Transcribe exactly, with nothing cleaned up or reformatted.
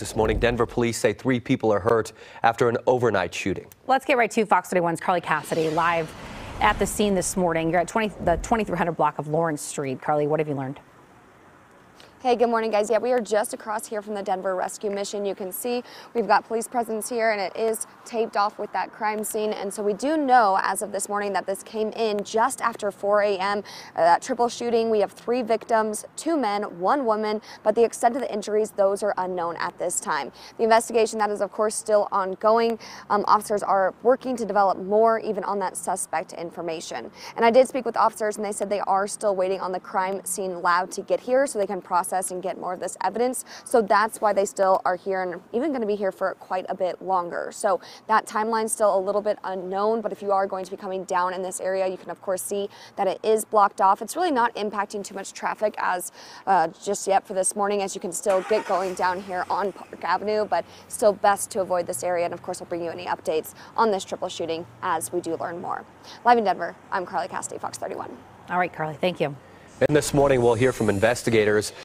This morning, Denver police say three people are hurt after an overnight shooting. Let's get right to Fox thirty-one's Carly Cassidy live at the scene this morning. You're at twenty, the twenty-three hundred block of Lawrence Street. Carly, what have you learned? Hey, good morning, guys. Yeah, we are just across here from the Denver Rescue Mission. You can see we've got police presence here, and it is taped off with that crime scene. And so we do know as of this morning that this came in just after four A M Uh, that triple shooting. We have three victims, two men, one woman, but the extent of the injuries, those are unknown at this time. The investigation, that is, of course, still ongoing. Um, officers are working to develop more even on that suspect information. And I did speak with officers, and they said they are still waiting on the crime scene lab to get here so they can process and get more of this evidence. So that's why they still are here and even going to be here for quite a bit longer. So that timeline's still a little bit unknown, but if you are going to be coming down in this area, you can of course see that it is blocked off. It's really not impacting too much traffic as uh, just yet for this morning, as you can still get going down here on Park Avenue, but still best to avoid this area. And of course, we'll bring you any updates on this triple shooting as we do learn more. Live in Denver, I'm Carly Cassidy, Fox thirty-one. All right, Carly, thank you. And this morning, we'll hear from investigators.